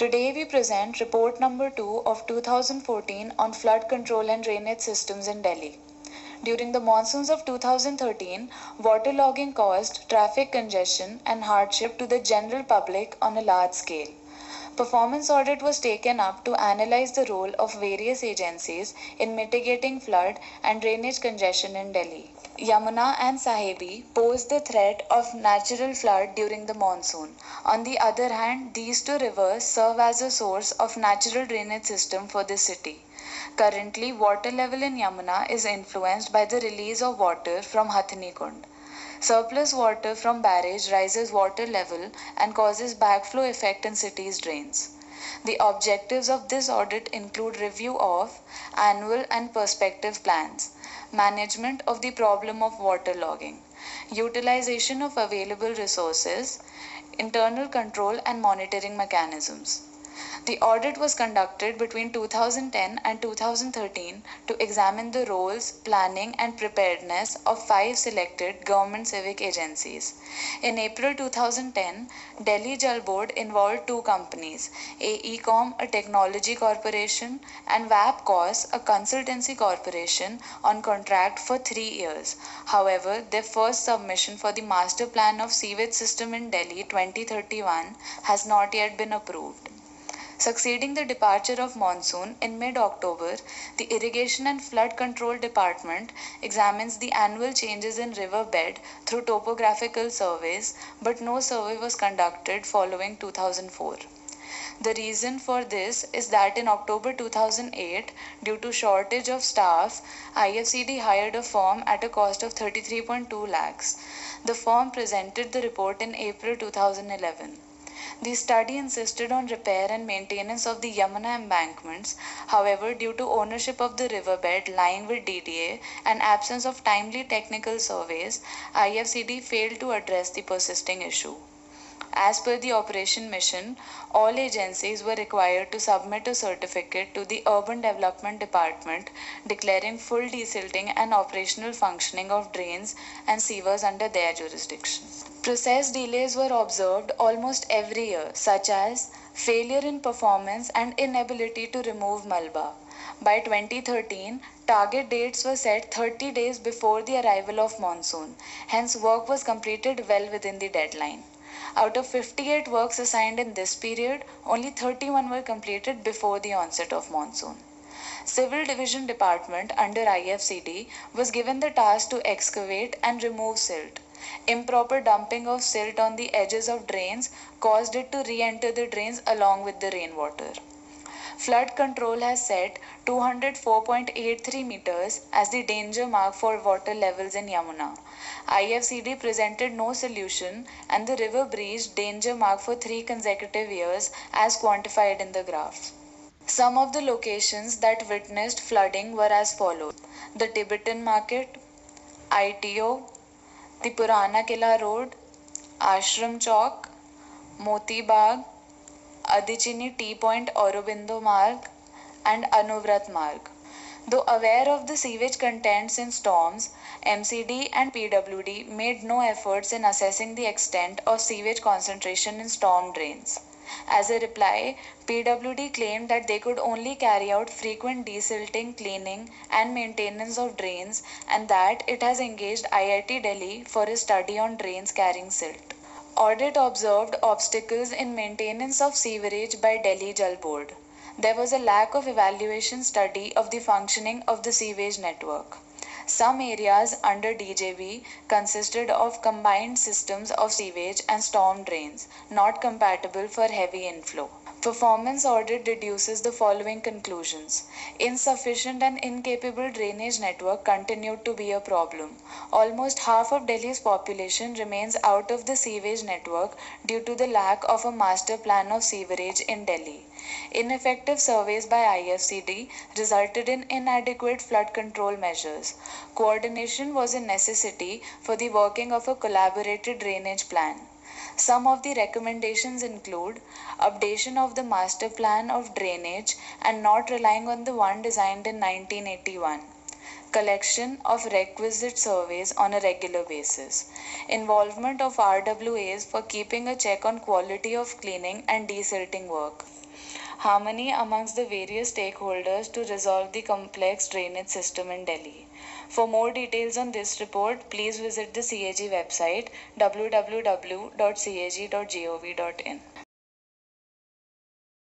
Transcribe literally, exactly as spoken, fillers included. Today we present report number two of two thousand fourteen on flood control and drainage systems in Delhi. During the monsoons of two thousand thirteen, waterlogging caused traffic congestion and hardship to the general public on a large scale. Performance audit was taken up to analyze the role of various agencies in mitigating flood and drainage congestion in Delhi. Yamuna and Sahibi pose the threat of natural flood during the monsoon. On the other hand, these two rivers serve as a source of natural drainage system for the city. Currently, water level in Yamuna is influenced by the release of water from Hathnikund. Surplus water from barrage rises water level and causes backflow effect in city's drains. The objectives of this audit include review of annual and prospective plans, management of the problem of waterlogging, utilization of available resources, internal control and monitoring mechanisms. The audit was conducted between two thousand ten and two thousand thirteen to examine the roles, planning and preparedness of five selected government civic agencies. In April two thousand ten, Delhi Jal Board involved two companies, AECOM, a technology corporation, and VAPCOS, a consultancy corporation, on contract for three years. However, their first submission for the master plan of sewage system in Delhi twenty thirty-one has not yet been approved. Succeeding the departure of monsoon in mid-October, the Irrigation and Flood Control Department examines the annual changes in riverbed through topographical surveys, but no survey was conducted following two thousand four. The reason for this is that in October two thousand eight, due to shortage of staff, I F C D hired a firm at a cost of thirty-three point two lakhs. The firm presented the report in April two thousand eleven. The study insisted on repair and maintenance of the Yamuna embankments. However, due to ownership of the riverbed lying with D D A and absence of timely technical surveys, I F C D failed to address the persisting issue. As per the operation mission, all agencies were required to submit a certificate to the Urban Development Department declaring full desilting and operational functioning of drains and sewers under their jurisdiction. Process delays were observed almost every year, such as failure in performance and inability to remove Malba. By twenty thirteen, target dates were set thirty days before the arrival of monsoon. Hence, work was completed well within the deadline. Out of fifty-eight works assigned in this period, only thirty-one were completed before the onset of monsoon. Civil Division Department under I F C D was given the task to excavate and remove silt. Improper dumping of silt on the edges of drains caused it to re-enter the drains along with the rainwater. Flood control has set two hundred four point eight three meters as the danger mark for water levels in Yamuna. I F C D presented no solution and the river breached danger mark for three consecutive years as quantified in the graph. Some of the locations that witnessed flooding were as follows: the Tibetan Market, I T O, the Purana Qila Road, Ashram Chowk, Moti Bagh, Adichini T-Point, Aurobindo Marg, and Anuvrat Marg. Though aware of the sewage contents in storms, M C D and P W D made no efforts in assessing the extent of sewage concentration in storm drains. As a reply, P W D claimed that they could only carry out frequent desilting, cleaning and maintenance of drains, and that it has engaged I I T Delhi for a study on drains carrying silt. Audit observed obstacles in maintenance of sewerage by Delhi Jal Board. There was a lack of evaluation study of the functioning of the sewage network. Some areas under D J B consisted of combined systems of sewage and storm drains, not compatible for heavy inflow. Performance audit deduces the following conclusions. Insufficient and incapable drainage network continued to be a problem. Almost half of Delhi's population remains out of the sewage network due to the lack of a master plan of sewerage in Delhi. Ineffective surveys by I F C D resulted in inadequate flood control measures. Coordination was a necessity for the working of a collaborated drainage plan. Some of the recommendations include updation of the master plan of drainage and not relying on the one designed in nineteen eighty-one. Collection of requisite surveys on a regular basis. Involvement of R W As for keeping a check on quality of cleaning and desilting work. harmony amongst the various stakeholders to resolve the complex drainage system in Delhi. For more details on this report, please visit the C A G website w w w dot c a g dot gov dot in.